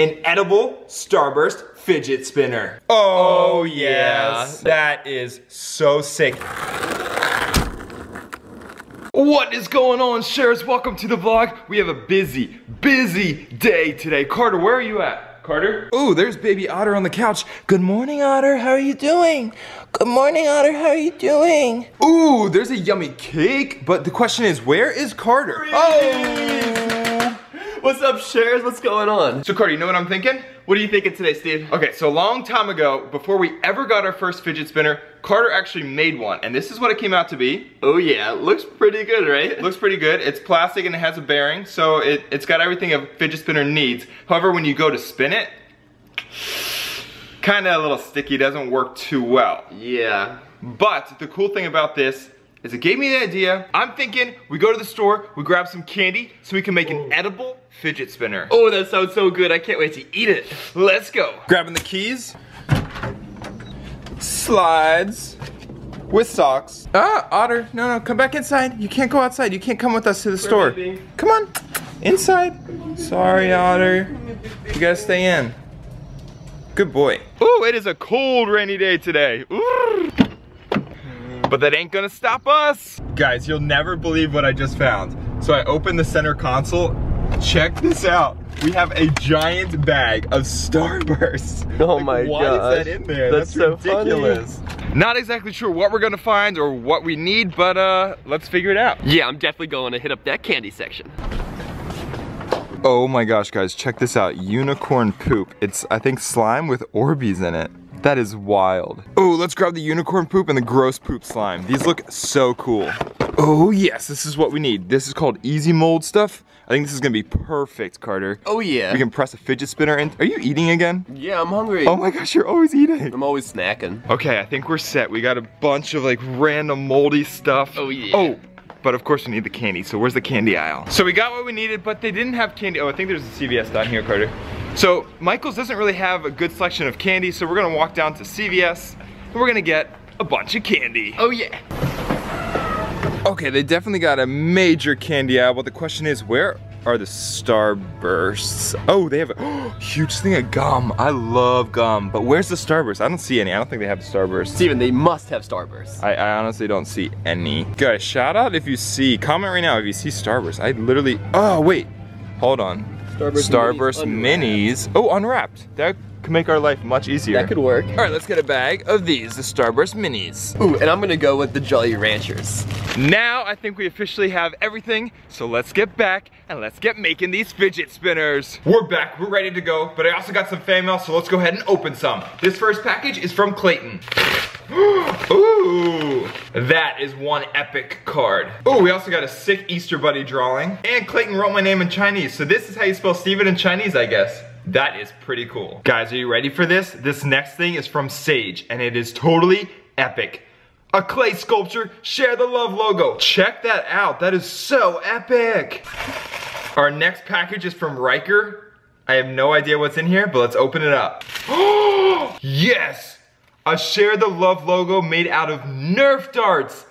an edible Starburst fidget spinner. Oh, yes. That is so sick. What is going on, Sharers? Welcome to the vlog. We have a busy, busy day today. Carter, where are you at? Carter? Oh, there's baby Otter on the couch. Good morning, Otter. How are you doing? Good morning, Otter. How are you doing? Ooh, there's a yummy cake. But the question is, where is Carter? Oh! What's up, Sharers? What's going on? So, Carter, you know what I'm thinking? What are you thinking today, Steve? Okay, so a long time ago, before we ever got our first fidget spinner, Carter actually made one, and this is what it came out to be. Oh yeah, looks pretty good, right? Looks pretty good. It's plastic and it has a bearing, so it's got everything a fidget spinner needs. However, when you go to spin it, kinda a little sticky, doesn't work too well. Yeah. But the cool thing about this is it gave me the idea. I'm thinking we go to the store, we grab some candy so we can make an edible fidget spinner. Oh, that sounds so good. I can't wait to eat it. Let's go. Grabbing the keys. Slides with socks. Ah, Otter, no, come back inside. You can't go outside. You can't come with us to the store. Come on, inside. Sorry, Otter. You gotta stay in. Good boy. Ooh, it is a cold, rainy day today. Ooh. But that ain't gonna stop us. Guys, you'll never believe what I just found. So I opened the center console. Check this out. We have a giant bag of Starburst. Oh my gosh. Why is that in there? That's so ridiculous. Funny. Not exactly sure what we're gonna find or what we need, but let's figure it out. Yeah, I'm definitely going to hit up that candy section. Oh my gosh, guys, check this out. Unicorn poop. It's, I think, slime with Orbeez in it. That is wild. Oh, let's grab the unicorn poop and the gross poop slime. These look so cool. Oh yes, this is what we need. This is called Easy Mold Stuff. I think this is gonna be perfect, Carter. Oh yeah. We can press a fidget spinner in. Are you eating again? Yeah, I'm hungry. Oh my gosh, you're always eating. I'm always snacking. Okay, I think we're set. We got a bunch of like random moldy stuff. Oh yeah. Oh, but of course we need the candy, so where's the candy aisle? So we got what we needed, but they didn't have candy. Oh, I think there's a CVS down here, Carter. So Michael's doesn't really have a good selection of candy, so we're gonna walk down to CVS and we're gonna get a bunch of candy. Oh yeah. Okay, they definitely got a major candy aisle, but the question is, where are the Starbursts? Oh, they have a huge thing of gum. I love gum, but where's the Starburst? I don't see any. I don't think they have Starbursts. Steven, they must have Starbursts. I honestly don't see any. Guys, shout out if you see, comment right now if you see Starbursts. I literally, oh wait, hold on. Starburst minis. Oh, unwrapped. That could make our life much easier. That could work. All right, let's get a bag of these, the Starburst minis. Ooh, and I'm gonna go with the Jolly Ranchers. Now I think we officially have everything, so let's get back and let's get making these fidget spinners. We're back, we're ready to go, but I also got some fan mail, so let's go ahead and open some. This first package is from Clayton. Ooh, that is one epic card. Oh, we also got a sick Easter Bunny drawing. And Clayton wrote my name in Chinese, so this is how you spell Steven in Chinese, I guess. That is pretty cool. Guys, are you ready for this? This next thing is from Sage, and it is totally epic. A clay sculpture, share the love logo. Check that out, that is so epic. Our next package is from Riker. I have no idea what's in here, but let's open it up. Oh, yes! A Share the Love logo made out of Nerf darts.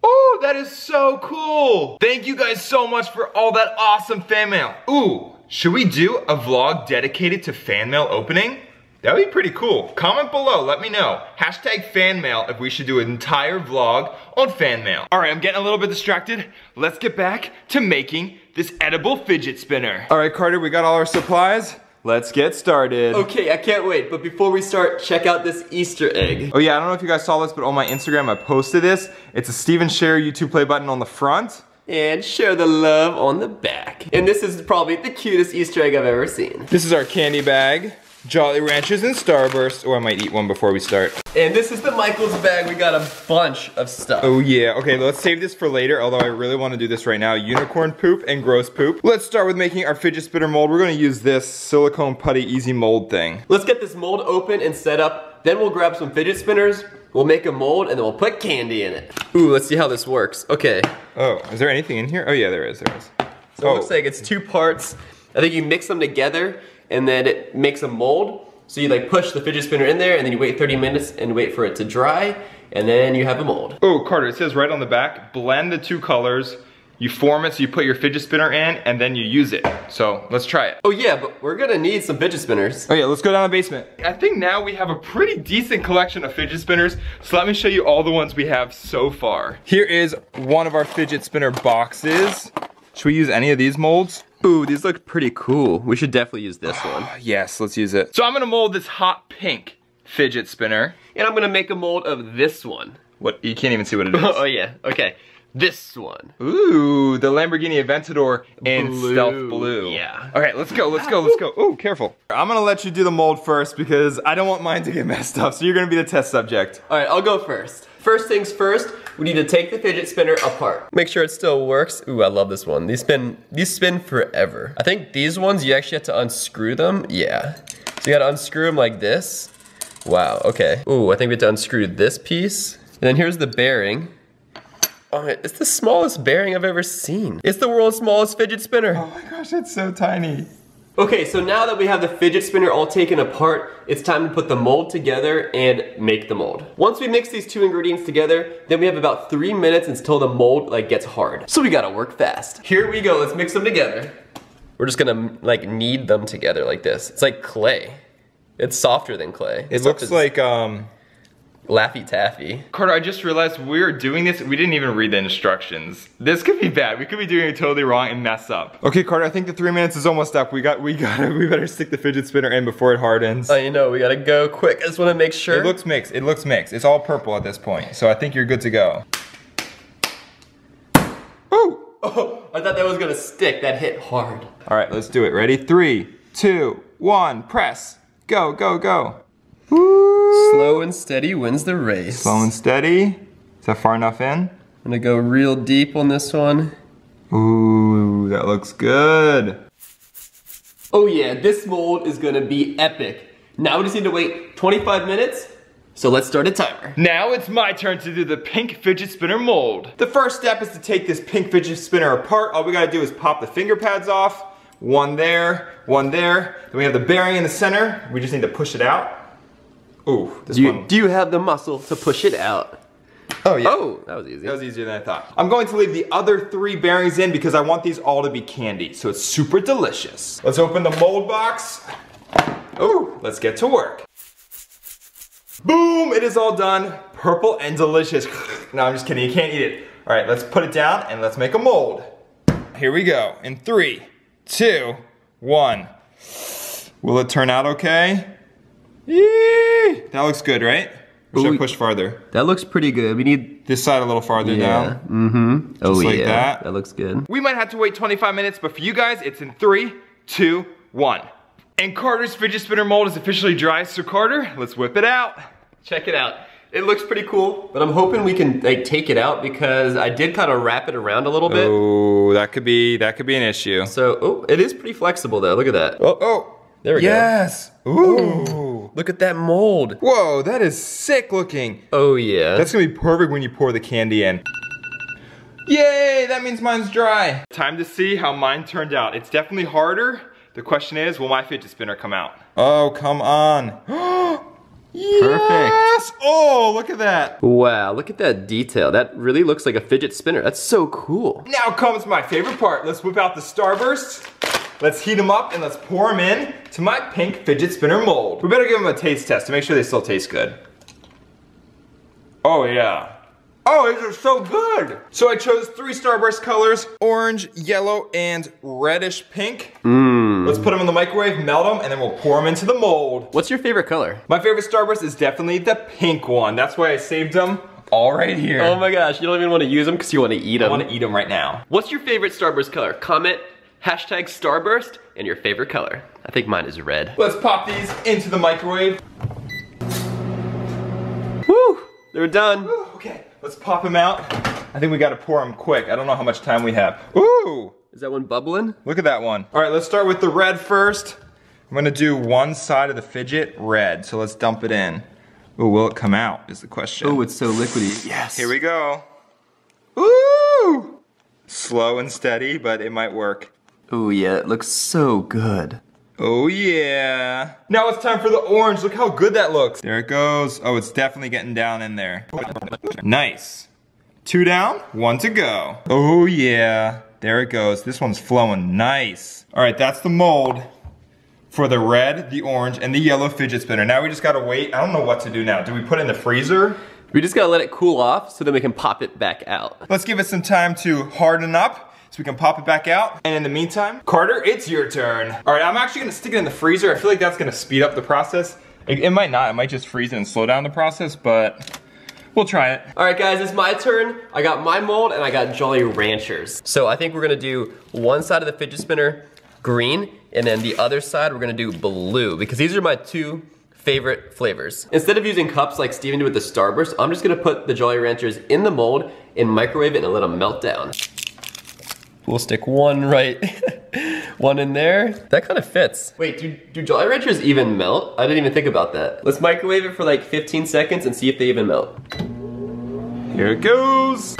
Oh, that is so cool. Thank you guys so much for all that awesome fan mail. Ooh, should we do a vlog dedicated to fan mail opening? That would be pretty cool. Comment below, let me know. Hashtag fan mail if we should do an entire vlog on fan mail. All right, I'm getting a little bit distracted. Let's get back to making this edible fidget spinner. All right, Carter, we got all our supplies. Let's get started. Okay, I can't wait, but before we start, check out this Easter egg. Oh yeah, I don't know if you guys saw this, but on my Instagram I posted this. It's a Stephen Sharer YouTube play button on the front. And share the love on the back. And this is probably the cutest Easter egg I've ever seen. This is our candy bag, Jolly Ranchers and Starburst. Oh, I might eat one before we start. And this is the Michael's bag, we got a bunch of stuff. Oh yeah, okay, let's save this for later, although I really wanna do this right now. Unicorn poop and gross poop. Let's start with making our fidget spinner mold. We're gonna use this silicone putty easy mold thing. Let's get this mold open and set up, then we'll grab some fidget spinners, we'll make a mold, and then we'll put candy in it. Ooh, let's see how this works, okay. Oh, is there anything in here? Oh yeah, there is. So it looks like it's two parts. I think you mix them together, and then it makes a mold. So you like push the fidget spinner in there and then you wait 30 minutes and wait for it to dry and then you have a mold. Oh, Carter, it says right on the back, blend the two colors you form it so you put your fidget spinner in and then you use it. So let's try it. Oh yeah, but we're gonna need some fidget spinners. Oh yeah, let's go down the basement. I think now we have a pretty decent collection of fidget spinners. So let me show you all the ones we have so far. Here is one of our fidget spinner boxes. Should we use any of these molds? Ooh, these look pretty cool. We should definitely use this one. Yes, let's use it. So I'm gonna mold this hot pink fidget spinner. And I'm gonna make a mold of this one. What? You can't even see what it is. Oh yeah, okay. This one. Ooh, the Lamborghini Aventador in stealth blue. Yeah. All right, let's go, let's go, let's go. Ooh, careful. I'm gonna let you do the mold first because I don't want mine to get messed up, so you're gonna be the test subject. All right, I'll go first. First things first, we need to take the fidget spinner apart. Make sure it still works. Ooh, I love this one. These spin forever. I think these ones, you actually have to unscrew them. Yeah. So you gotta unscrew them like this. Wow, okay. Ooh, I think we have to unscrew this piece. And then here's the bearing. Oh, it's the smallest bearing I've ever seen. It's the world's smallest fidget spinner. Oh my gosh, it's so tiny. Okay, so now that we have the fidget spinner all taken apart, it's time to put the mold together and make the mold. Once we mix these two ingredients together, then we have about 3 minutes until the mold like gets hard. So we gotta work fast. Here we go, let's mix them together. We're just gonna like knead them together like this. It's like clay. It's softer than clay. It looks like Laffy Taffy. Carter, I just realized we were doing this, we didn't even read the instructions. This could be bad. We could be doing it totally wrong and mess up. Okay, Carter, I think the 3 minutes is almost up. We better stick the fidget spinner in before it hardens. I know, we gotta go quick. I just wanna make sure. It looks mixed. It's all purple at this point, so I think you're good to go. Ooh! Oh, I thought that was gonna stick. That hit hard. All right, let's do it. Ready? 3, 2, 1, press. Go, go, go. Woo. Slow and steady wins the race. Slow and steady. Is that far enough in? I'm gonna go real deep on this one. Ooh, that looks good. Oh yeah, this mold is gonna be epic. Now we just need to wait 25 minutes, so let's start a timer. Now it's my turn to do the pink fidget spinner mold. The first step is to take this pink fidget spinner apart. All we gotta do is pop the finger pads off. One there, then we have the bearing in the center. We just need to push it out. Ooh, do you have the muscle to push it out? Oh yeah. Oh, that was easy. That was easier than I thought. I'm going to leave the other 3 bearings in because I want these all to be candy, so it's super delicious. Let's open the mold box. Ooh, let's get to work. Boom, it is all done. Purple and delicious. No, I'm just kidding, you can't eat it. All right, let's put it down and let's make a mold. Here we go, in 3, 2, 1. Will it turn out okay? Yee! That looks good, right? Or should I push farther? That looks pretty good. We need this side a little farther down. Mm-hmm. Oh yeah. Like that. That looks good. We might have to wait 25 minutes, but for you guys, it's in 3, 2, 1. And Carter's fidget spinner mold is officially dry. So Carter, let's whip it out. Check it out. It looks pretty cool, but I'm hoping we can like take it out because I did kind of wrap it around a little bit. Oh, that could be an issue. So, oh, it is pretty flexible though. Look at that. Oh. There we go. Yes. Ooh. Oh, look at that mold. Whoa, that is sick looking. Oh yeah. That's gonna be perfect when you pour the candy in. Yay, that means mine's dry. Time to see how mine turned out. It's definitely harder. The question is, will my fidget spinner come out? Oh, come on. Yes! Perfect. Oh, look at that. Wow, look at that detail. That really looks like a fidget spinner. That's so cool. Now comes my favorite part. Let's whip out the Starburst. Let's heat them up and let's pour them in to my pink fidget spinner mold. We better give them a taste test to make sure they still taste good. Oh yeah. Oh, these are so good. So I chose 3 Starburst colors, orange, yellow, and reddish pink. Let's put them in the microwave, melt them, and then we'll pour them into the mold. What's your favorite color? My favorite Starburst is definitely the pink one. That's why I saved them. All right here. Oh my gosh, you don't even want to use them because you want to eat them. I want to eat them right now. What's your favorite Starburst color? Comment. Hashtag Starburst and your favorite color. I think mine is red. Let's pop these into the microwave. Woo, they're done. Ooh, okay, let's pop them out. I think we gotta pour them quick. I don't know how much time we have. Ooh. Is that one bubbling? Look at that one. All right, let's start with the red first. I'm gonna do one side of the fidget red, so let's dump it in. Ooh, will it come out is the question. Ooh, it's so liquidy. Yes. Here we go. Ooh. Slow and steady, but it might work. Oh yeah, it looks so good. Oh yeah. Now it's time for the orange. Look how good that looks. There it goes. Oh, it's definitely getting down in there. Nice. Two down, one to go. Oh yeah, there it goes. This one's flowing nice. All right, that's the mold for the red, the orange, and the yellow fidget spinner. Now we just gotta wait. I don't know what to do now. Do we put it in the freezer? We just gotta let it cool off so then we can pop it back out. Let's give it some time to harden up so we can pop it back out. And in the meantime, Carter, it's your turn. All right, I'm actually gonna stick it in the freezer. I feel like that's gonna speed up the process. It might not, it might just freeze it and slow down the process, but we'll try it. All right guys, it's my turn. I got my mold and I got Jolly Ranchers. So I think we're gonna do one side of the fidget spinner, green, and then the other side we're gonna do blue, because these are my two favorite flavors. Instead of using cups like Steven did with the Starburst, I'm just gonna put the Jolly Ranchers in the mold and microwave it and let them melt down. We'll stick one right, one in there. That kind of fits. Wait, do Jolly Ranchers even melt? I didn't even think about that. Let's microwave it for like 15 seconds and see if they even melt. Here it goes.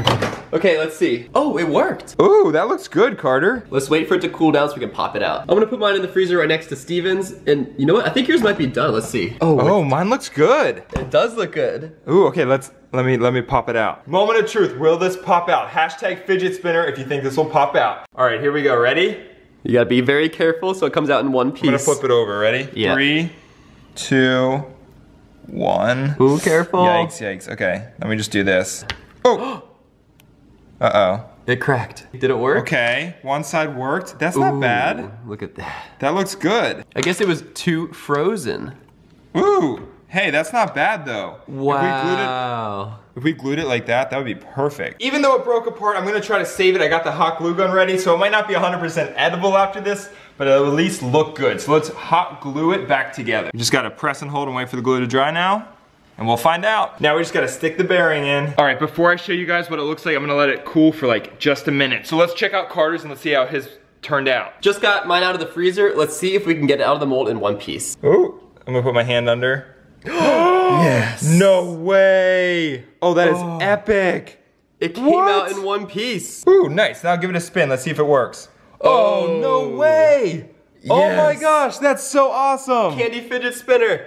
Okay, let's see. Oh, it worked. Oh, that looks good, Carter. Let's wait for it to cool down so we can pop it out. I'm gonna put mine in the freezer right next to Steven's, and you know what? I think yours might be done. Let's see. Oh, mine looks good. It does look good. Ooh, okay, let me pop it out. Moment of truth, will this pop out? Hashtag fidget spinner if you think this will pop out. All right, here we go, ready? You gotta be very careful so it comes out in one piece. I'm gonna flip it over, ready? Yeah. 3, 2, 1. Ooh, careful. Yikes, yikes, okay. Let me just do this. Oh! Uh-oh. It cracked. Did it work? Okay, one side worked. That's not bad. Look at that. That looks good. I guess it was too frozen. Ooh, hey, that's not bad though. Wow. If we glued it like that would be perfect. Even though it broke apart, I'm gonna try to save it. I got the hot glue gun ready, so it might not be 100% edible after this, but it'll at least look good. So let's hot glue it back together. You just gotta press and hold and wait for the glue to dry now. And we'll find out. Now we just gotta stick the bearing in. All right, before I show you guys what it looks like, I'm gonna let it cool for like just a minute. So let's check out Carter's and let's see how his turned out. Just got mine out of the freezer. Let's see if we can get it out of the mold in one piece. Ooh, I'm gonna put my hand under. Yes. No way. Oh, that is epic. It came out in one piece. Ooh, nice. Now give it a spin. Let's see if it works. Oh, no way. Yes. Oh my gosh, that's so awesome. Candy fidget spinner.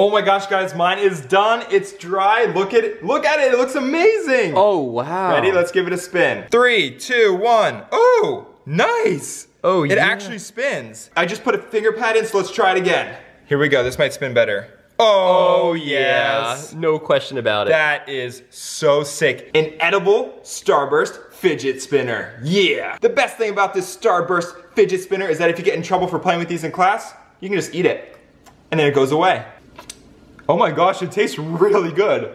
Oh my gosh, guys, mine is done. It's dry. Look at it. It looks amazing. Oh, wow. Ready? Let's give it a spin. 3, 2, 1. Oh, nice. Oh, yeah. It actually spins. I just put a finger pad in, so let's try it again. Here we go. This might spin better. Oh, yes. Yeah. No question about it. That is so sick. An edible Starburst fidget spinner. Yeah. The best thing about this Starburst fidget spinner is that if you get in trouble for playing with these in class, you can just eat it. And then it goes away. Oh my gosh, it tastes really good.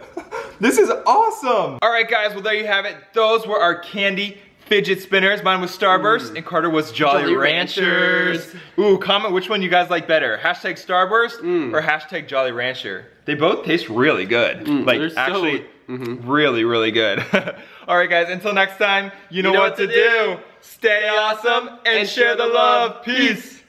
This is awesome. All right guys, well there you have it. Those were our candy fidget spinners. Mine was Starburst and Carter was Jolly Ranchers. Ooh, comment which one you guys like better. Hashtag Starburst or hashtag Jolly Rancher. They both taste really good. Like actually really, really good. All right guys, until next time, you know what to do. Stay awesome and share the love. Peace.